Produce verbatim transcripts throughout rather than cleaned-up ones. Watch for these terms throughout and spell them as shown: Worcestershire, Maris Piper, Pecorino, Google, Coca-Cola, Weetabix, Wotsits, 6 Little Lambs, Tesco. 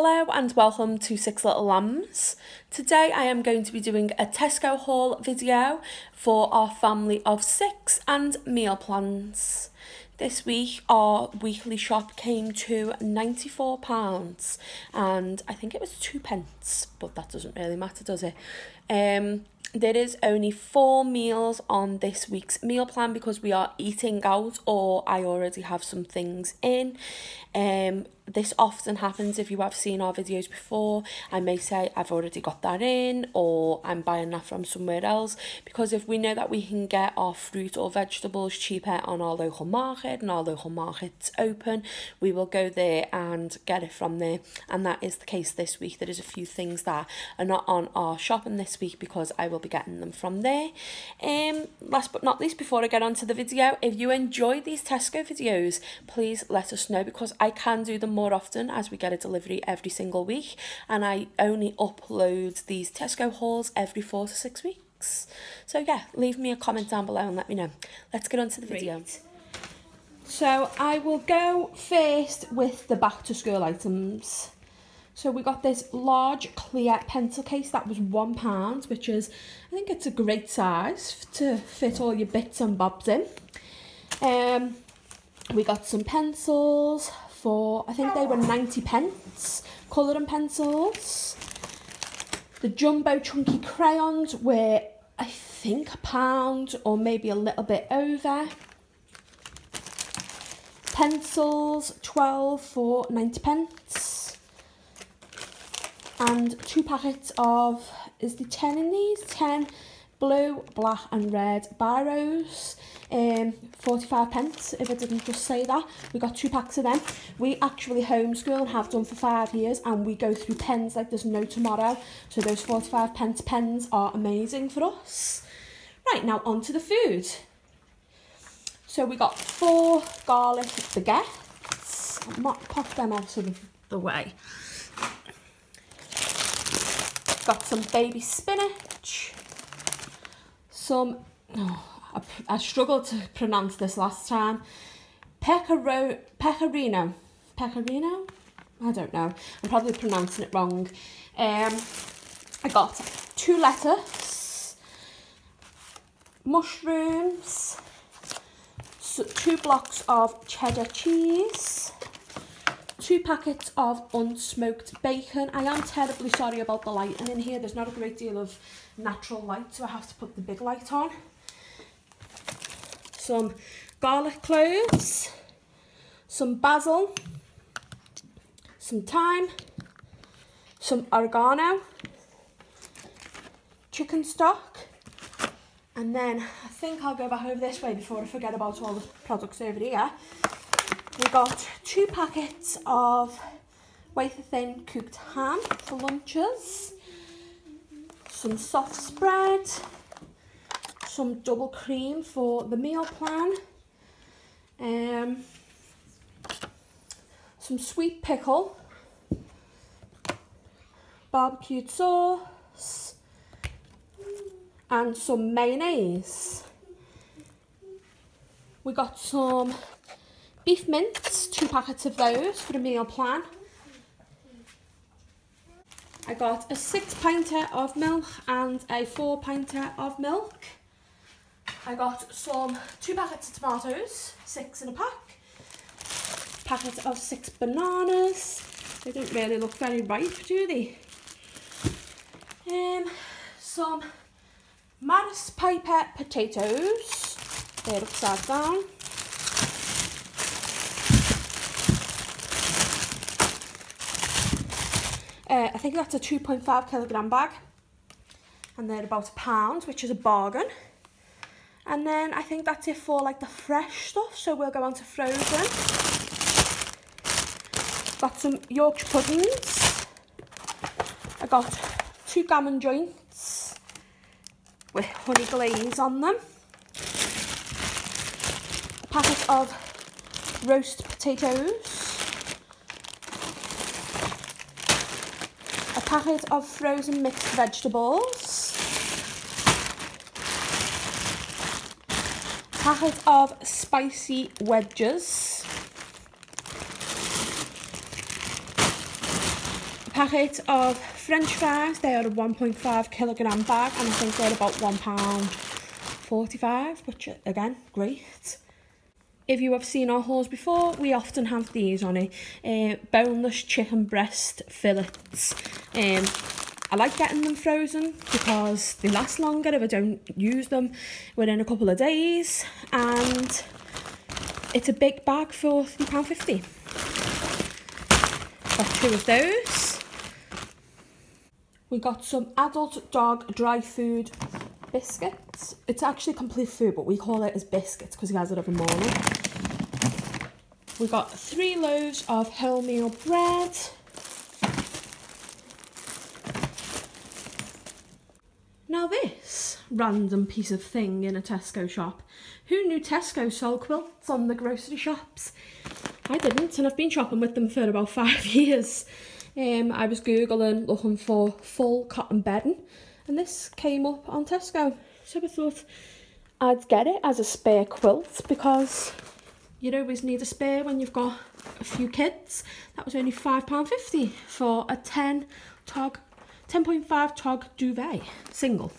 Hello and welcome to six Little Lambs. Today I am going to be doing a Tesco haul video for our family of six and meal plans. This week our weekly shop came to ninety-four pounds and I think it was two pence, but that doesn't really matter, does it? Um, there is only four meals on this week's meal plan because we are eating out or I already have some things in. Um, This often happens if you have seen our videos before. I may say I've already got that in, or I'm buying that from somewhere else, because if we know that we can get our fruit or vegetables cheaper on our local market and our local market's open, we will go there and get it from there. And that is the case this week. There is a few things that are not on our shopping this week because I will be getting them from there. Um, last but not least, before I get on to the video, if you enjoy these Tesco videos, please let us know, because I can do them more often as we get a delivery every single week, and I only upload these Tesco hauls every four to six weeks. So yeah, leave me a comment down below and let me know. Let's get on to the video. Great. So I will go first with the back to school items. So we got this large clear pencil case that was one pound, which is, I think it's a great size to fit all your bits and bobs in. Um, we got some pencils. For, I think they were ninety pence, colouring pencils. The jumbo chunky crayons were, I think, a pound or maybe a little bit over. Pencils, twelve for ninety pence. And two packets of, is the ten in these? ten blue, black and red biros. Um, forty-five pence, if I didn't just say that. We got two packs of them. We actually homeschool and have done for five years, and we go through pens like there's no tomorrow. So those forty-five pence pens are amazing for us. Right, now on to the food. So we got four garlic baguettes. I might pop them out of the way. Got some baby spinach. Some... Oh, I, I struggled to pronounce this last time. Pecoro, pecorino. Pecorino? I don't know. I'm probably pronouncing it wrong. Um, I got two lettuce, mushrooms, so two blocks of cheddar cheese, two packets of unsmoked bacon. I am terribly sorry about the lighting in here. There's not a great deal of natural light, so I have to put the big light on. Some garlic cloves, some basil, some thyme, some oregano, chicken stock, and then I think I'll go back over this way before I forget about all the products over here. We got two packets of wafer thin cooked ham for lunches, some soft spread, some double cream for the meal plan, um, some sweet pickle, barbecued sauce, and some mayonnaise. We got some beef mince, two packets of those for the meal plan. I got a six pinter of milk and a four pinter of milk. I got some two packets of tomatoes, six in a pack, packet of six bananas. They don't really look very ripe, do they? Um, some Maris Piper potatoes. They're upside down. Uh, I think that's a two point five kilogram bag, and they're about a pound, which is a bargain. And then I think that's it for like the fresh stuff, so we'll go on to frozen. Got some Yorkshire puddings. I got two gammon joints with honey glaze on them. A packet of roast potatoes. A packet of frozen mixed vegetables. Packet of spicy wedges, packet of French fries. They are a one point five kilogram bag, and I think they're about one pound forty-five, which again, great. If you have seen our hauls before, we often have these on it, uh, boneless chicken breast fillets. Um, I like getting them frozen because they last longer if I don't use them within a couple of days, and it's a big bag for three pounds fifty. Got two of those. We got some adult dog dry food biscuits. It's actually complete food, but we call it as biscuits because he has it every morning. We got three loaves of wholemeal bread. Now this random piece of thing in a Tesco shop. Who knew Tesco sold quilts on the grocery shops? I didn't, and I've been shopping with them for about five years. Um, I was Googling looking for full cotton bedding, and this came up on Tesco, so I thought I'd get it as a spare quilt because you'd always need a spare when you've got a few kids. That was only five pounds fifty for a ten tog, ten point five tog duvet single.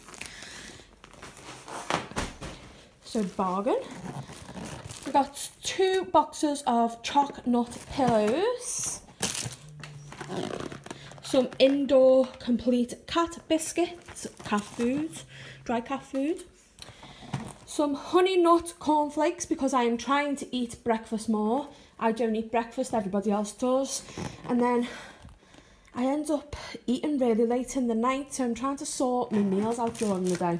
So bargain. We got two boxes of chalk nut pillows. Some indoor complete cat biscuits, cat food, dry cat food. Some honey nut cornflakes because I am trying to eat breakfast more. I don't eat breakfast, everybody else does. And then I end up eating really late in the night, so I'm trying to sort my meals out during the day.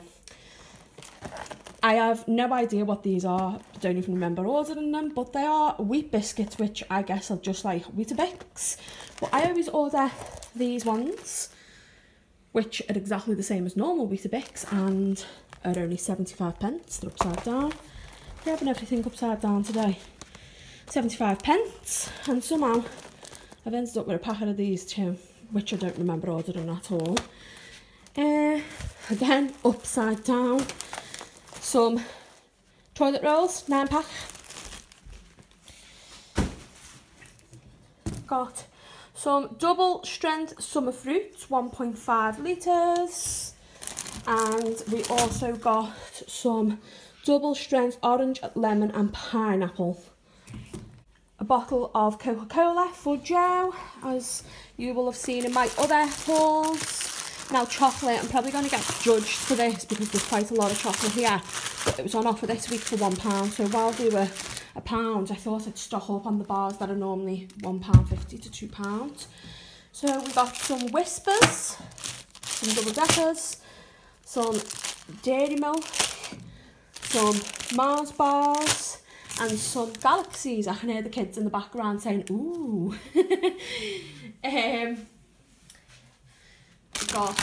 I have no idea what these are. I don't even remember ordering them, but they are wheat biscuits, which I guess are just like Weetabix. But I always order these ones, which are exactly the same as normal Weetabix, and are only seventy-five pence. They're upside down. They're having everything upside down today. seventy-five pence, and somehow I've ended up with a packet of these too, which I don't remember ordering at all. Uh, again, upside down. Some toilet rolls, nine pack. Got some double strength summer fruits, one point five litres. And we also got some double strength orange, lemon and pineapple. A bottle of Coca-Cola for Joe, as you will have seen in my other hauls. Now chocolate, I'm probably going to get judged for this because there's quite a lot of chocolate here, but it was on offer this week for one pound, so while they were a pound I thought I'd stock up on the bars that are normally one pound fifty to two pounds. So we got some Whispers, some double deckers, some dairy milk, some Mars bars and some Galaxies. I can hear the kids in the background saying ooh. um Got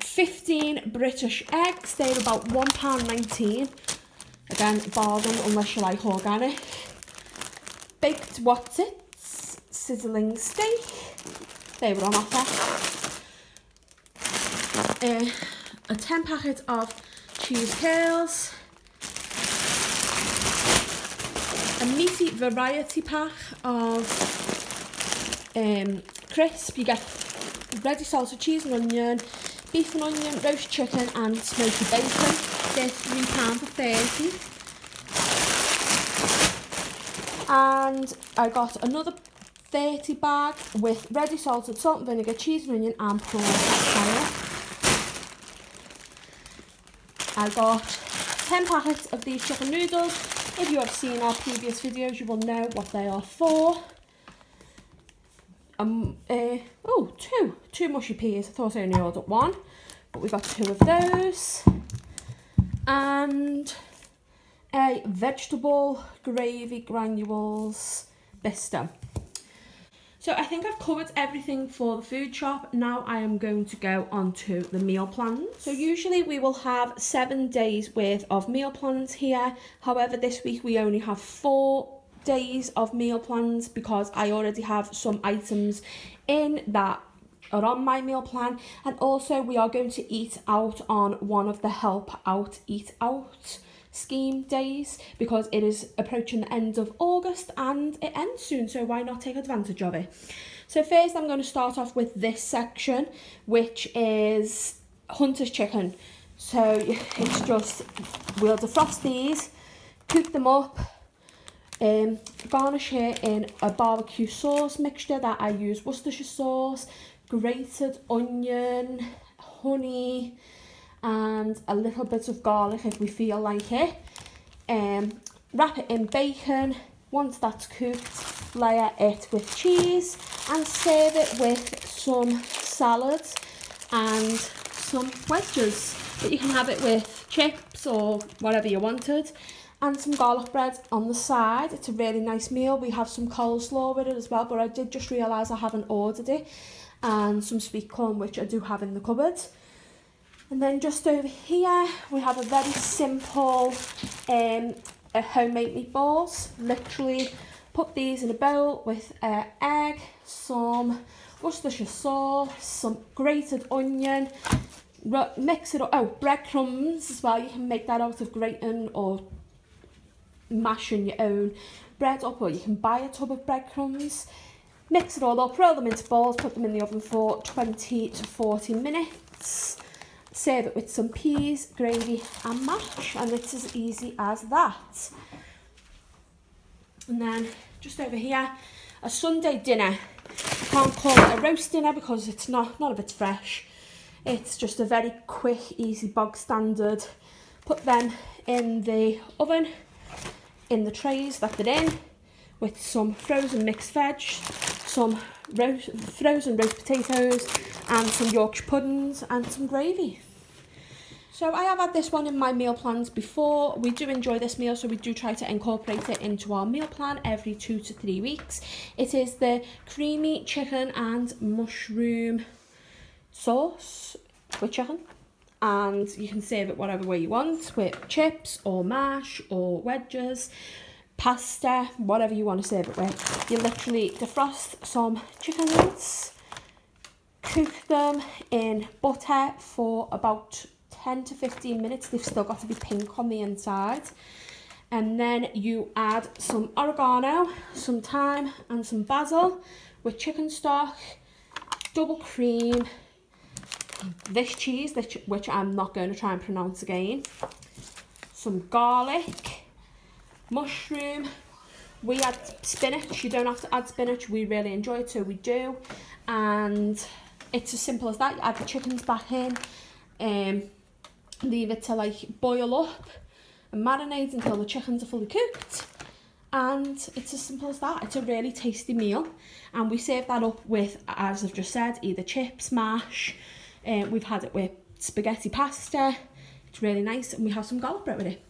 fifteen British eggs. They're about one pound nineteen. Again, bargain unless you like organic. Baked Wotsits, sizzling steak. They were on offer. Uh, a ten packet of cheese curls. A meaty variety pack of um, crisp. You get ready salsa, cheese and onion, beef and onion, roast chicken and smoky bacon. They're three pounds for thirty. And I got another thirty bag with ready salted salt and vinegar, cheese and onion and prawn salad. I got ten packets of these chicken noodles. If you have seen our previous videos, you will know what they are for. Um, uh, oh, two, two mushy peas. I thought I only ordered one, but we got two of those. And a vegetable gravy granules bista. So I think I've covered everything for the food shop. Now I am going to go on to the meal plans. So usually we will have seven days worth of meal plans here. However, this week we only have four days of meal plans because I already have some items in that are on my meal plan, and also we are going to eat out on one of the help out eat out scheme days because it is approaching the end of August and it ends soon, so why not take advantage of it. So first I'm going to start off with this section, which is Hunter's chicken. So it's just, we'll defrost these, cook them up, um, garnish it in a barbecue sauce mixture that I use Worcestershire sauce, grated onion, honey, and a little bit of garlic if we feel like it. Um, wrap it in bacon. Once that's cooked, layer it with cheese and serve it with some salad and some wedges. But you can have it with chips or whatever you wanted, and some garlic bread on the side. It's a really nice meal. We have some coleslaw with it as well, but I did just realise I haven't ordered it, and some sweet corn, which I do have in the cupboard. And then just over here, we have a very simple um, a homemade meatballs. Literally put these in a bowl with an uh, egg, some Worcestershire sauce, some grated onion, mix it up, oh, breadcrumbs as well. You can make that out of grating or mashing your own bread up, or you can buy a tub of breadcrumbs. Mix it all up, roll them into balls, put them in the oven for twenty to forty minutes. Serve it with some peas, gravy and mash, and it's as easy as that. And then just over here, a Sunday dinner. I can't call it a roast dinner because it's not, not a bit fresh. It's just a very quick, easy, bog standard. Put them in the oven, in the trays that they're in, with some frozen mixed veg, some roast, frozen roast potatoes, and some Yorkshire puddings and some gravy. So I have had this one in my meal plans before. We do enjoy this meal, so we do try to incorporate it into our meal plan every two to three weeks. It is the creamy chicken and mushroom sauce with chicken, and you can serve it whatever way you want, with chips or mash or wedges, pasta, whatever you want to serve it with. You literally defrost some chickens, cook them in butter for about ten to fifteen minutes. They've still got to be pink on the inside. And then you add some oregano, some thyme and some basil with chicken stock, double cream, this cheese, which I'm not going to try and pronounce again, some garlic, mushroom. We add spinach. You don't have to add spinach. We really enjoy it, so we do. And it's as simple as that. You add the chickens back in, um, leave it to like boil up and marinate until the chickens are fully cooked, and it's as simple as that. It's a really tasty meal, and we serve that up with, as I've just said, either chips, mash, uh, we've had it with spaghetti pasta. It's really nice, and we have some garlic bread with it.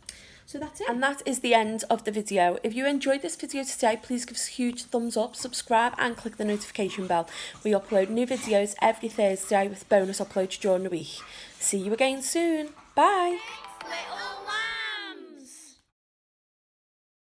So that's it. And that is the end of the video. If you enjoyed this video today, please give us a huge thumbs up, subscribe and click the notification bell. We upload new videos every Thursday with bonus uploads during the week. See you again soon. Bye.